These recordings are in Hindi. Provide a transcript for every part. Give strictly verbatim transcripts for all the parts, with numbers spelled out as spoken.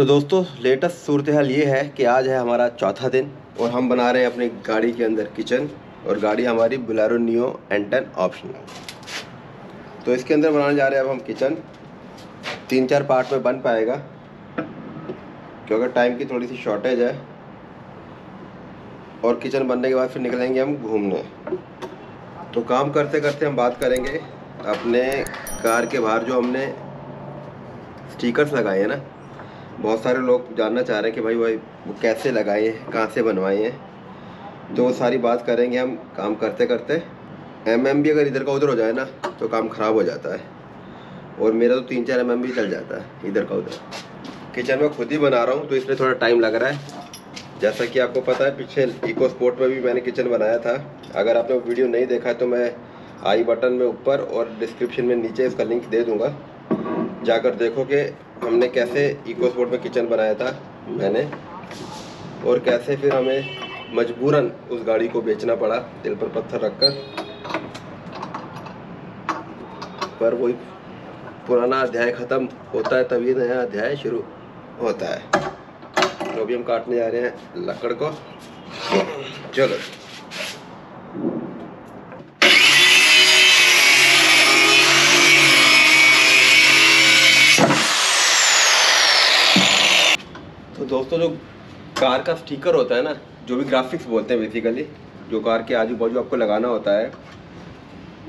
तो दोस्तों लेटेस्ट सूरत हाल ये है कि आज है हमारा चौथा दिन और हम बना रहे हैं अपनी गाड़ी के अंदर किचन, और गाड़ी हमारी Bolero Neo N ten optional. तो इसके अंदर बनाने जा रहे हैं अब हम किचन। तीन चार पार्ट में बन पाएगा क्योंकि टाइम की थोड़ी सी शॉर्टेज है, और किचन बनने के बाद फिर निकलेंगे हम घूमने। तो काम करते करते हम बात करेंगे अपने कार के बाहर जो हमने स्टिकर्स लगाए हैं ना। बहुत सारे लोग जानना चाह रहे हैं कि भाई भाई वो कैसे लगाए हैं, कहाँ से बनवाए हैं, तो वो सारी बात करेंगे हम काम करते करते। एम एम भी अगर इधर का उधर हो जाए ना तो काम ख़राब हो जाता है, और मेरा तो तीन चार एम एम भी चल जाता है इधर का उधर। किचन में खुद ही बना रहा हूँ तो इसमें थोड़ा टाइम लग रहा है। जैसा कि आपको पता है पीछे इकोस्पोर्ट में भी मैंने किचन बनाया था। अगर आपने वो वीडियो नहीं देखा है तो मैं आई बटन में ऊपर और डिस्क्रिप्शन में नीचे इसका लिंक दे दूँगा, जाकर देखो कि हमने कैसे इकोस्पोर्ट में किचन बनाया था मैंने, और कैसे फिर हमें मजबूरन उस गाड़ी को बेचना पड़ा दिल पर पत्थर रखकर। पर वही पुराना अध्याय ख़त्म होता है तभी नया अध्याय शुरू होता है। तो अभी हम काटने जा रहे हैं लकड़ को। चलो तो दोस्तों, जो कार का स्टिकर होता है ना, जो भी ग्राफिक्स बोलते हैं बेसिकली, जो कार के आजू बाजू आपको लगाना होता है,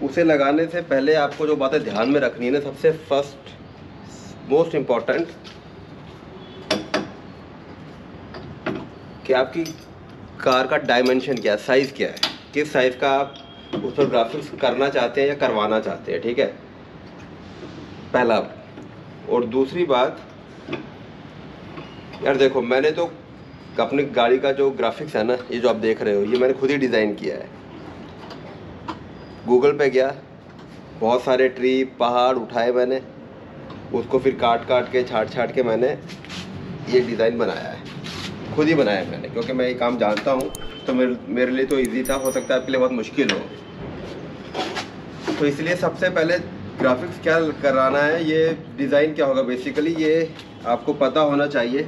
उसे लगाने से पहले आपको जो बातें ध्यान में रखनी है ना, सबसे फर्स्ट मोस्ट इम्पॉर्टेंट कि आपकी कार का डायमेंशन क्या है, साइज़ क्या है, किस साइज़ का आप उस पर ग्राफिक्स करना चाहते हैं या करवाना चाहते हैं। ठीक है, पहला। और दूसरी बात यार, देखो मैंने तो अपनी गाड़ी का जो ग्राफिक्स है ना, ये जो आप देख रहे हो, ये मैंने खुद ही डिज़ाइन किया है। गूगल पे गया, बहुत सारे ट्री पहाड़ उठाए मैंने, उसको फिर काट काट के छाट छाट के मैंने ये डिज़ाइन बनाया है, खुद ही बनाया मैंने, क्योंकि मैं ये काम जानता हूँ। तो मेरे मेरे लिए तो इजी था, हो सकता है आपके लिए बहुत मुश्किल हो। तो इसलिए सबसे पहले ग्राफिक्स क्या कराना है, ये डिज़ाइन क्या होगा बेसिकली, ये आपको पता होना चाहिए।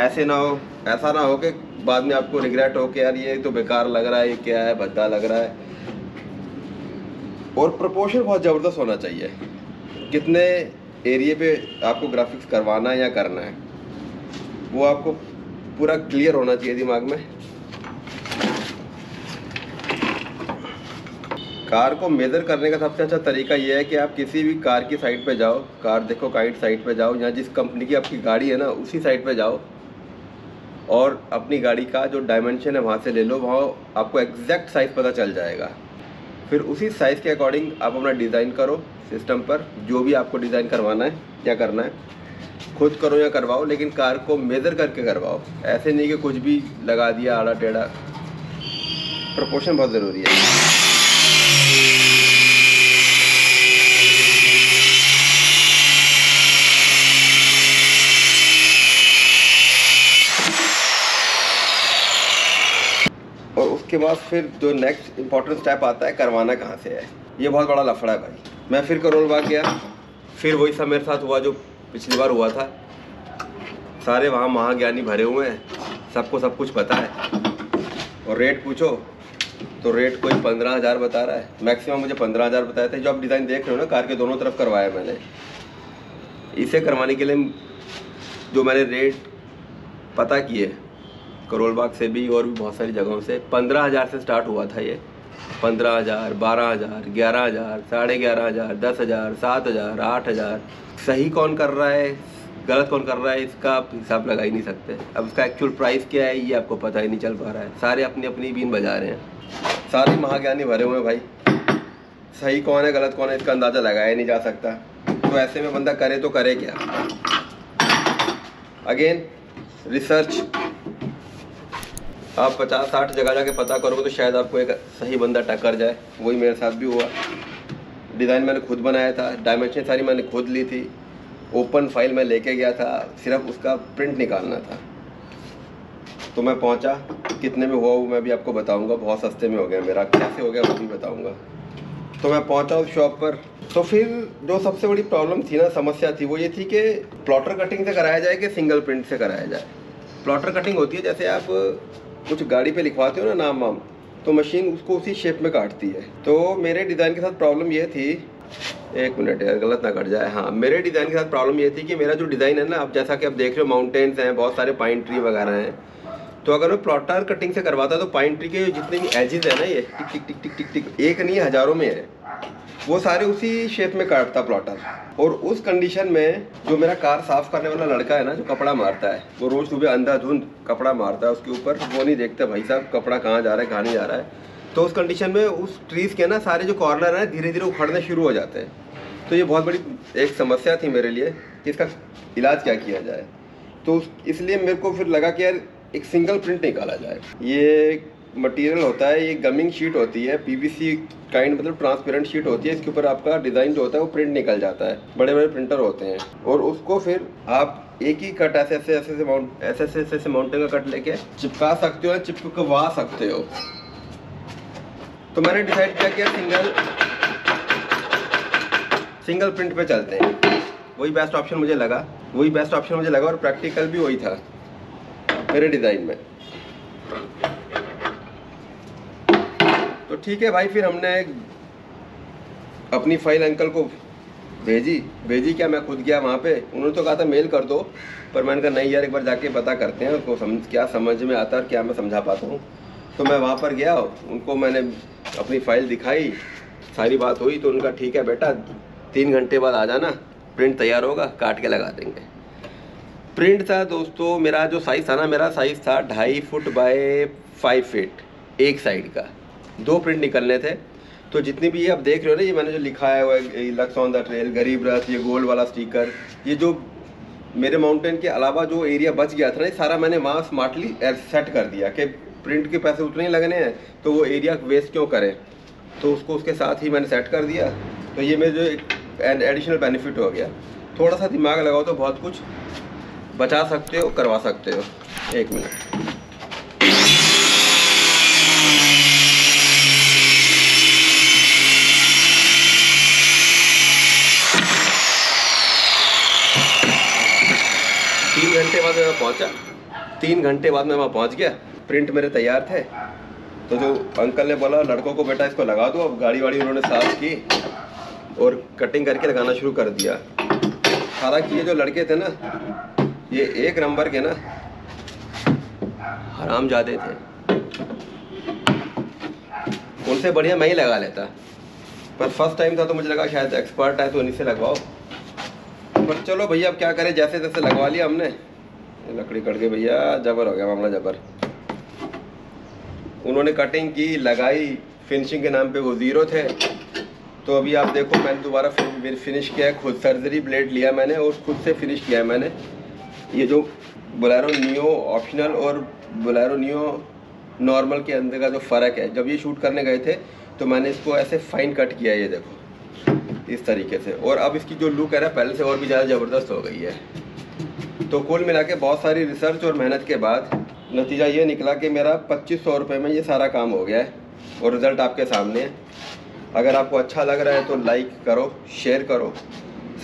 ऐसे ना हो, ऐसा ना हो कि बाद में आपको रिग्रेट हो कि यार ये तो बेकार लग रहा है, ये क्या है, भद्दा लग रहा है। और प्रोपोर्शन बहुत ज़बरदस्त होना चाहिए, कितने एरिए पे आपको ग्राफिक्स करवाना है या करना है, वो आपको पूरा क्लियर होना चाहिए दिमाग में। कार को मेज़र करने का सबसे अच्छा तरीका यह है कि आप किसी भी कार की साइट पे जाओ, कार देखो काइट साइट पे जाओ, या जिस कंपनी की आपकी गाड़ी है ना उसी साइट पे जाओ, और अपनी गाड़ी का जो डायमेंशन है वहाँ से ले लो। वहाँ आपको एग्जैक्ट साइज़ पता चल जाएगा, फिर उसी साइज़ के अकॉर्डिंग आप अपना डिज़ाइन करो सिस्टम पर, जो भी आपको डिज़ाइन करवाना है या करना है, खुद करो या करवाओ, लेकिन कार को मेज़र करके करवाओ। ऐसे नहीं कि कुछ भी लगा दिया आड़ा टेढ़ा। प्रोपोर्शन बहुत ज़रूरी है। और उसके बाद फिर जो नेक्स्ट इम्पोर्टेंट स्टेप आता है, करवाना कहाँ से है। ये बहुत बड़ा लफड़ा है भाई। मैं फिर करोल बाग गया, फिर वही सब मेरे साथ हुआ जो पिछली बार हुआ था। सारे वहाँ महाज्ञानी भरे हुए हैं, सबको सब कुछ पता है, और रेट पूछो तो रेट कोई पंद्रह हज़ार बता रहा है। मैक्सिमम मुझे पंद्रह हज़ार बताए थे। जो आप डिज़ाइन देख रहे हो ना, कार के दोनों तरफ करवाया मैंने। इसे करवाने के लिए जो मैंने रेट पता किए करोल बाग से भी और भी बहुत सारी जगहों से, पंद्रह हज़ार से स्टार्ट हुआ था ये। पंद्रह हज़ार, बारह हज़ार, ग्यारह हज़ार, साढ़े ग्यारह हज़ार, दस हज़ार, सात हज़ार, आठ हज़ार। सही कौन कर रहा है, गलत कौन कर रहा है, इसका आप हिसाब लगा ही नहीं सकते। अब इसका एक्चुअल प्राइस क्या है ये आपको पता ही नहीं चल पा रहा है। सारे अपनी अपनी बीन बजा रहे हैं, सारे महाज्ञानी भरे हुए हैं भाई। सही कौन है, गलत कौन है, इसका अंदाज़ा लगाया नहीं जा सकता। तो ऐसे में बंदा करे तो करे क्या। अगेन रिसर्च, आप पचास साठ जगह जाके पता करोगे तो शायद आपको एक सही बंदा टक्कर जाए। वही मेरे साथ भी हुआ। डिज़ाइन मैंने खुद बनाया था, डायमेंशन सारी मैंने खुद ली थी, ओपन फाइल में लेके गया था, सिर्फ उसका प्रिंट निकालना था। तो मैं पहुंचा, कितने में हुआ वो मैं भी आपको बताऊंगा। बहुत सस्ते में हो गया मेरा, कैसे हो गया वो भी बताऊंगा। तो मैं पहुंचा उस शॉप पर, तो फिर जो सबसे बड़ी प्रॉब्लम थी ना, समस्या थी, वो ये थी कि प्लॉटर कटिंग से कराया जाए कि सिंगल प्रिंट से कराया जाए। प्लॉटर कटिंग होती है जैसे आप कुछ गाड़ी पे लिखवाते हो ना नाम वाम, तो मशीन उसको उसी शेप में काटती है। तो मेरे डिज़ाइन के साथ प्रॉब्लम ये थी, एक मिनट यार गलत ना कट जाए, हाँ मेरे डिज़ाइन के साथ प्रॉब्लम ये थी कि मेरा जो डिज़ाइन है ना, आप जैसा कि आप देख रहे हो माउंटेन्स हैं, बहुत सारे पाइन ट्री वगैरह हैं। तो अगर मैं प्लॉटर कटिंग से करवाता तो पाइन ट्री के जितने भी एजेस हैं ना, ये टिक टिक टिक टिक टिक टिक एक नहीं हज़ारों में है, वो सारे उसी शेप में काटता प्लॉटर। और उस कंडीशन में जो मेरा कार साफ़ करने वाला लड़का है ना, जो कपड़ा मारता है, वो रोज़ सुबह अंधाधुंध कपड़ा मारता है उसके ऊपर, वो नहीं देखता भाई साहब कपड़ा कहाँ जा रहा है कहाँ नहीं जा रहा है। तो उस कंडीशन में उस ट्रीज़ के ना सारे जो कॉर्नर हैं धीरे धीरे उखड़ने शुरू हो जाते हैं। तो ये बहुत बड़ी एक समस्या थी मेरे लिए कि इसका इलाज क्या किया जाए। तो इसलिए मेरे को फिर लगा कि यार एक सिंगल प्रिंट निकाला जाए। ये मटेरियल होता है, ये गमिंग शीट होती है, पीवीसी काइंड मतलब ट्रांसपेरेंट शीट होती है, इसके ऊपर आपका डिज़ाइन जो होता है वो प्रिंट निकल जाता है। बड़े बड़े प्रिंटर होते हैं और उसको फिर आप एक ही कट ऐसे ऐसे ऐसे माउंट ऐसे ऐसे ऐसे माउंटेन का कट लेके चिपका सकते हो या चिपकवा सकते हो। तो मैंने डिसाइड किया कि सिंगल सिंगल प्रिंट पे चलते हैं, वही बेस्ट ऑप्शन मुझे लगा वही बेस्ट ऑप्शन मुझे लगा और प्रैक्टिकल भी वही था मेरे डिज़ाइन में। तो ठीक है भाई, फिर हमने अपनी फाइल अंकल को भेजी भेजी क्या मैं खुद गया वहाँ पे। उन्होंने तो कहा था मेल कर दो, पर मैंने कहा नहीं यार एक बार जाके पता करते हैं उसको, समझ क्या समझ में आता है और क्या मैं समझा पाता हूँ। तो मैं वहाँ पर गया, उनको मैंने अपनी फ़ाइल दिखाई, सारी बात हुई। तो उनका ठीक है बेटा, तीन घंटे बाद आ जाना, प्रिंट तैयार होगा, काट के लगा देंगे। प्रिंट था दोस्तों, मेरा जो साइज़ था ना, मेरा साइज़ था ढाई फुट बाय फाइव फीट एक साइड का, दो प्रिंट निकलने थे। तो जितनी भी ये आप देख रहे हो ना, ये मैंने जो लिखा है वो लक्स ऑन द ट्रेल, गरीब रस, ये गोल्ड वाला स्टिकर, ये जो मेरे माउंटेन के अलावा जो एरिया बच गया था ना, सारा मैंने वहाँ स्मार्टली सेट कर दिया कि प्रिंट के पैसे उतने ही लगने हैं तो वो एरिया वेस्ट क्यों करें। तो उसको उसके साथ ही मैंने सेट कर दिया। तो ये मेरे जो एक एडिशनल बेनिफिट हो गया, थोड़ा सा दिमाग लगाओ तो बहुत कुछ बचा सकते हो, करवा सकते हो। एक मिनट, तीन घंटे बाद मैं पहुंचा तीन घंटे बाद मैं वहाँ पहुंच गया। प्रिंट मेरे तैयार थे। तो जो अंकल ने बोला लड़कों को बेटा इसको लगा दो, अब गाड़ी वाड़ी उन्होंने साफ की और कटिंग करके लगाना शुरू कर दिया। हालांकि ये जो लड़के थे ना, ये एक नंबर के ना हरामजादे थे, उनसे बढ़िया मैं ही लगा लेता, पर फर्स्ट टाइम था तो मुझे लगा शायद एक्सपर्ट है तो उन्हीं से लगवाओ। पर चलो भैया अब क्या करें, जैसे तैसे लगवा लिया हमने। लकड़ी कट गई भैया, जबर हो गया मामला, जबर। उन्होंने कटिंग की, लगाई, फिनिशिंग के नाम पे वो ज़ीरो थे। तो अभी आप देखो मैंने दोबारा फिनिश किया है, खुद सर्जरी ब्लेड लिया मैंने और खुद से फिनिश किया है मैंने। ये जो बोलेरो नियो ऑप्शनल और बोलेरो नियो नॉर्मल के अंदर का जो फ़र्क है, जब ये शूट करने गए थे तो मैंने इसको ऐसे फाइन कट किया है, ये देखो इस तरीके से। और अब इसकी जो लुक है ना, पहले से और भी ज़्यादा ज़बरदस्त हो गई है। तो कुल मिला के बहुत सारी रिसर्च और मेहनत के बाद नतीजा ये निकला कि मेरा पच्चीस सौ रुपये में ये सारा काम हो गया है और रिज़ल्ट आपके सामने है। अगर आपको अच्छा लग रहा है तो लाइक करो, शेयर करो,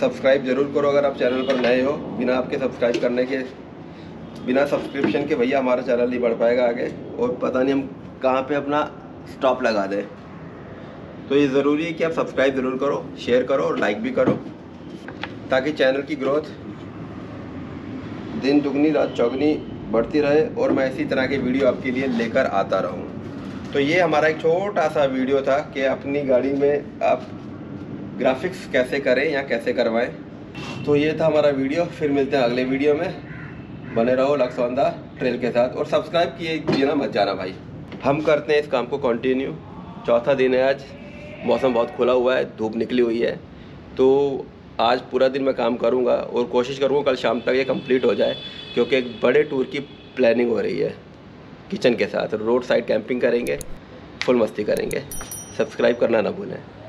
सब्सक्राइब जरूर करो अगर आप चैनल पर नए हो। बिना आपके सब्सक्राइब करने के, बिना सब्सक्रिप्शन के भैया हमारा चैनल नहीं बढ़ पाएगा आगे, और पता नहीं हम कहाँ पे अपना स्टॉप लगा दें। तो ये ज़रूरी है कि आप सब्सक्राइब ज़रूर करो, शेयर करो और लाइक भी करो, ताकि चैनल की ग्रोथ दिन दुगनी रात चौगनी बढ़ती रहे और मैं इसी तरह के वीडियो आपके लिए लेकर आता रहूँ। तो ये हमारा एक छोटा सा वीडियो था कि अपनी गाड़ी में आप ग्राफिक्स कैसे करें या कैसे करवाएं। तो ये था हमारा वीडियो, फिर मिलते हैं अगले वीडियो में। बने रहो लक्स ऑन द ट्रेल के साथ और सब्सक्राइब किए जीना मत जाना भाई। हम करते हैं इस काम को कंटिन्यू। चौथा दिन है आज, मौसम बहुत खुला हुआ है, धूप निकली हुई है। तो आज पूरा दिन मैं काम करूँगा और कोशिश करूँगा कल शाम तक ये कंप्लीट हो जाए, क्योंकि एक बड़े टूर की प्लानिंग हो रही है किचन के साथ। रोड साइड कैंपिंग करेंगे, फुल मस्ती करेंगे। सब्सक्राइब करना ना भूलें।